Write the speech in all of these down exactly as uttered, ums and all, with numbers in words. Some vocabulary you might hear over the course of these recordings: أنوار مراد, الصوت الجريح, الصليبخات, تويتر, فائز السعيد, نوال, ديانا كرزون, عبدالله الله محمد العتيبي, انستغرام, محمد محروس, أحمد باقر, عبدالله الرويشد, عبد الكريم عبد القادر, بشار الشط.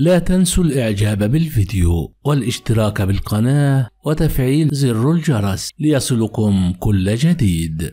لا تنسوا الاعجاب بالفيديو والاشتراك بالقناة وتفعيل زر الجرس ليصلكم كل جديد.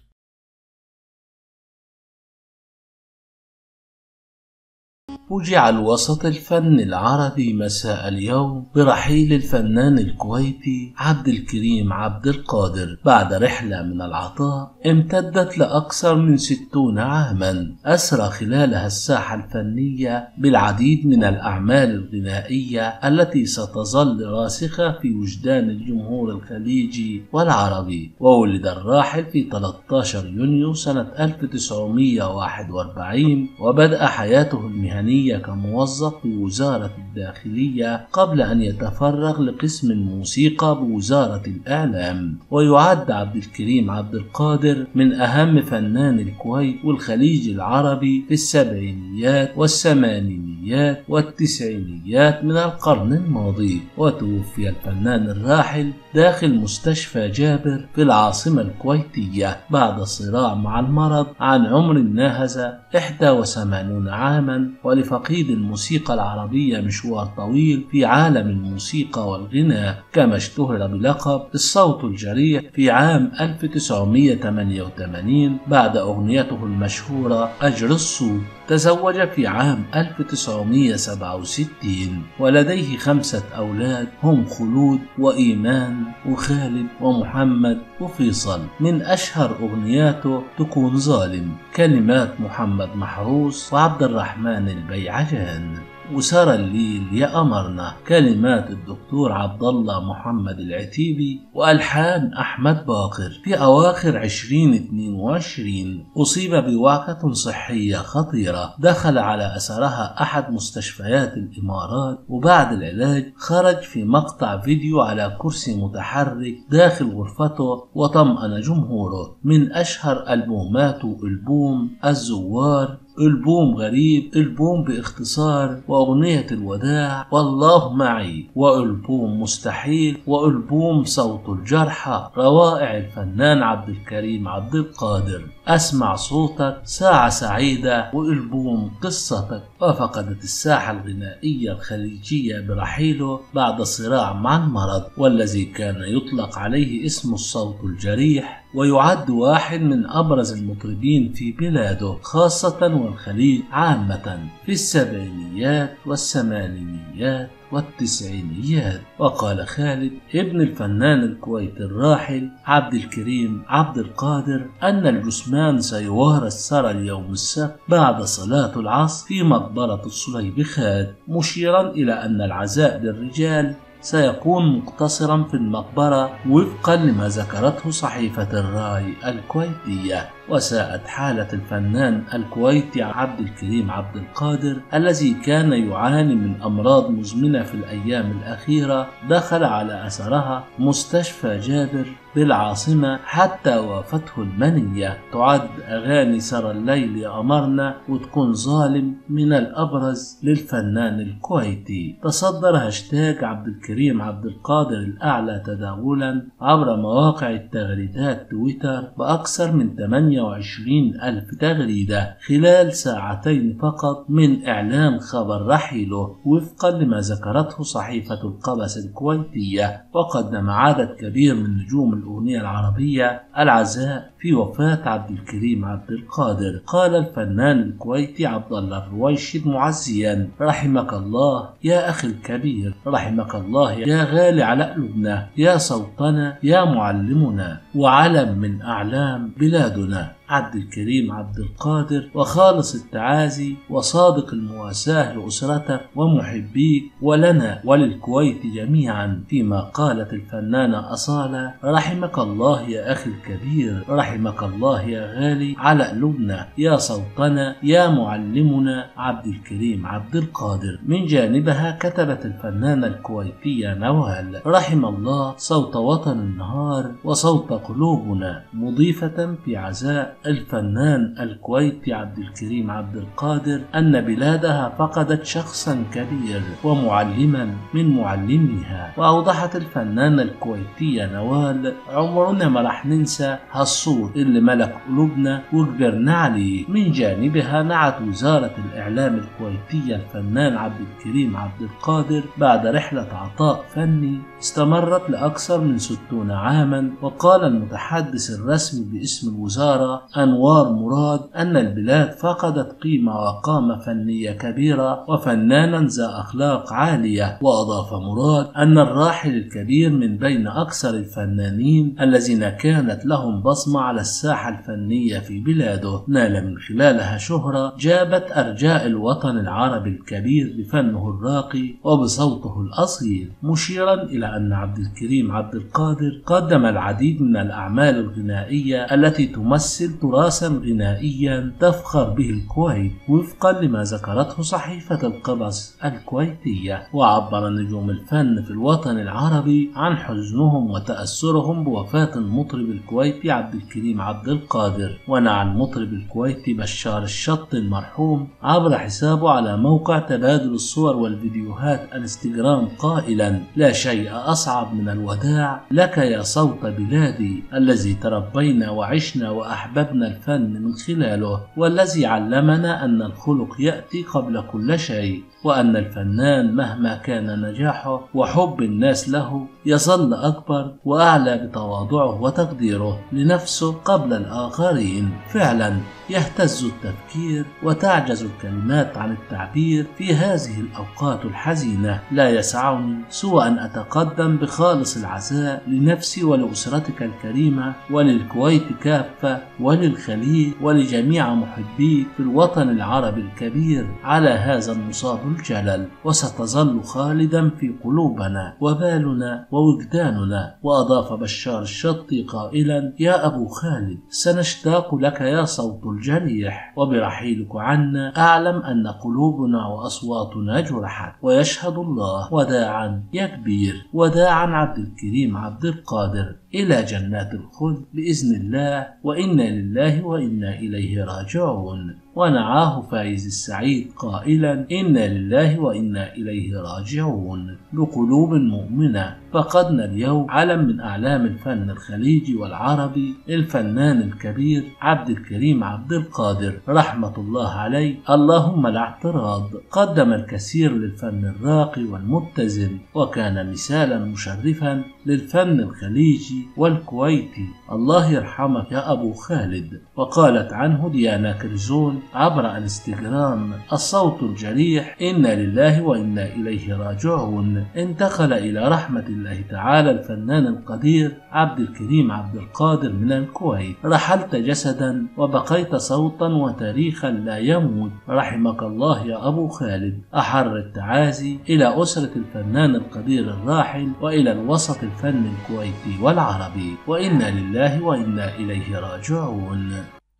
فوجئ الوسط الفني العربي مساء اليوم برحيل الفنان الكويتي عبد الكريم عبد القادر بعد رحلة من العطاء امتدت لأكثر من ستون عاما، أسرى خلالها الساحة الفنية بالعديد من الأعمال الغنائية التي ستظل راسخة في وجدان الجمهور الخليجي والعربي. وولد الراحل في ثلاثة عشر يونيو سنة ألف وتسعمئة وواحد وأربعين وبدأ حياته المهنية كموظف بوزارة الداخلية قبل أن يتفرغ لقسم الموسيقى بوزارة الإعلام. ويعد عبد الكريم عبد القادر من أهم فنان الكويت والخليج العربي في السبعينيات والثمانينيات والتسعينيات من القرن الماضي. وتوفي الفنان الراحل داخل مستشفى جابر في العاصمة الكويتية بعد صراع مع المرض عن عمر ناهز إحدى وثمانين عاما. ولفقيد الموسيقى العربية مشوار طويل في عالم الموسيقى والغناء، كما اشتهر بلقب الصوت الجريح في عام ألف وتسعمئة وثمانية وثمانين بعد أغنيته المشهورة أجر الصوت. تزوج في عام ألف وتسعمئة وسبعة وستين ولديه خمسة أولاد هم خلود وإيمان وخالد ومحمد وفيصل. من أشهر أغنياته تكون ظالم، كلمات محمد محروس وعبد الرحمن البيعجان، وسار الليل يا قمرنا كلمات الدكتور عبدالله الله محمد العتيبي وألحان أحمد باقر. في أواخر ألفين واثنين وعشرين أصيب بوعكة صحية خطيرة دخل على أثرها أحد مستشفيات الإمارات، وبعد العلاج خرج في مقطع فيديو على كرسي متحرك داخل غرفته وطمأن جمهوره. من أشهر ألبوماته ألبوم الزوار، ألبوم غريب، ألبوم باختصار، وأغنية الوداع، والله معي، وألبوم مستحيل، وألبوم صوت الجرحى. روائع الفنان عبد الكريم عبد القادر، أسمع صوتك، ساعة سعيدة، وألبوم قصتك. وفقدت الساحة الغنائية الخليجية برحيله بعد صراع مع المرض والذي كان يطلق عليه اسم الصوت الجريح، ويعد واحد من أبرز المطربين في بلاده خاصة والخليج عامة في السبعينيات والثمانينيات والتسعينيات. وقال خالد ابن الفنان الكويتي الراحل عبد الكريم عبد القادر أن الجثمان سيوارى الثرى اليوم السبت بعد صلاة العصر في مقبرة الصليبخات، مشيرا إلى أن العزاء للرجال سيكون مقتصرا في المقبرة وفقا لما ذكرته صحيفة الراي الكويتية. وساءت حالة الفنان الكويتي عبد الكريم عبد القادر الذي كان يعاني من أمراض مزمنة في الأيام الأخيرة، دخل على أثرها مستشفى جابر بالعاصمة حتى وافته المنية. تعد أغاني سر الليل يا قمرنا وتكون ظالم من الأبرز للفنان الكويتي. تصدر هاشتاج عبد الكريم عبد القادر الأعلى تداولا عبر مواقع التغريدات تويتر بأكثر من ثمانية وعشرين ألف تغريدة خلال ساعتين فقط من إعلان خبر رحيله وفقا لما ذكرته صحيفة القبس الكويتية. وقدم عدد كبير من نجوم الأغنية العربية العزاء في وفاة عبد الكريم عبد القادر. قال الفنان الكويتي عبدالله الرويشد معزيا: رحمك الله يا أخي الكبير، رحمك الله يا غالي على قلوبنا، يا صوتنا، يا معلمنا، وعلم من أعلام بلادنا. عبد الكريم عبد القادر وخالص التعازي وصادق المواساة لأسرتك ومحبيك ولنا وللكويت جميعا. فيما قالت الفنانة أصالة: رحمك الله يا أخي الكبير، رحمك الله يا غالي على قلوبنا، يا صوتنا، يا معلمنا، عبد الكريم عبد القادر. من جانبها كتبت الفنانة الكويتية نوال: رحم الله صوت وطن النهار وصوت قلوبنا، مضيفة في عزاء الفنان الكويتي عبد الكريم عبد القادر أن بلادها فقدت شخصا كبير ومعلما من معلميها. وأوضحت الفنانة الكويتية نوال: عمرنا ما راح ننسى هالصوت اللي ملك قلوبنا وكبرنا عليه. من جانبها نعت وزارة الإعلام الكويتية الفنان عبد الكريم عبد القادر بعد رحلة عطاء فني استمرت لأكثر من ستون عاما. وقال المتحدث الرسمي باسم الوزارة أنوار مراد أن البلاد فقدت قيمة وقامة فنية كبيرة وفنانا ذا أخلاق عالية. وأضاف مراد أن الراحل الكبير من بين أكثر الفنانين الذين كانت لهم بصمة على الساحة الفنية في بلاده نال من خلالها شهرة جابت أرجاء الوطن العربي الكبير بفنه الراقي وبصوته الأصيل، مشيرا إلى أن عبد الكريم عبد القادر قدم العديد من الأعمال الغنائية التي تمثل تراثا غنائيا تفخر به الكويت وفقا لما ذكرته صحيفة القبس الكويتية. وعبر نجوم الفن في الوطن العربي عن حزنهم وتأثرهم بوفاة المطرب الكويتي عبد الكريم عبد القادر. ونعى المطرب الكويتي بشار الشط المرحوم عبر حسابه على موقع تبادل الصور والفيديوهات انستغرام قائلا: لا شيء أصعب من الوداع لك يا صوت بلادي الذي تربينا وعشنا وأحببنا الفن من خلاله، والذي علمنا أن الخلق يأتي قبل كل شيء، وأن الفنان مهما كان نجاحه وحب الناس له يظل أكبر وأعلى بتواضعه وتقديره لنفسه قبل الآخرين. فعلا يهتز التفكير وتعجز الكلمات عن التعبير في هذه الأوقات الحزينة. لا يسعني سوى أن أتقدم بخالص العزاء لنفسي ولأسرتك الكريمة وللكويت كافة وللخليج ولجميع محبيك في الوطن العربي الكبير على هذا المصاب الجلل، وستظل خالدا في قلوبنا وبالنا ووجداننا. وأضاف بشار الشطي قائلا: يا أبو خالد سنشتاق لك يا صوت الجريح، وبرحيلك عنا أعلم أن قلوبنا وأصواتنا جرحت. ويشهد الله: وداعا يا كبير، وداعا عبد الكريم عبد القادر إلى جنات الخلد بإذن الله، وإنا لله وإنا إليه راجعون. ونعاه فائز السعيد قائلا: إنا لله وإنا إليه راجعون بقلوب مؤمنة. فقدنا اليوم علم من أعلام الفن الخليجي والعربي الفنان الكبير عبد الكريم عبد القادر رحمة الله عليه. اللهم لا اعتراض، قدم الكثير للفن الراقي والمتزن وكان مثالا مشرفا للفن الخليجي والكويتي. الله يرحمك يا أبو خالد. وقالت عنه ديانا كرزون عبر انستغرام: الصوت الجريح، إنا لله وإنا إليه راجعون. انتقل إلى رحمة الله تعالى الفنان القدير عبد الكريم عبد القادر من الكويت. رحلت جسدا وبقيت صوتا وتاريخا لا يموت، رحمك الله يا أبو خالد. أحر التعازي إلى أسرة الفنان القدير الراحل وإلى الوسط الفن الكويتي والعربي، وإنا لله وإنا إليه راجعون.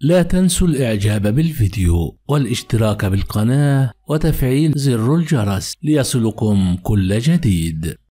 لا تنسوا الإعجاب بالفيديو والاشتراك بالقناة وتفعيل زر الجرس ليصلكم كل جديد.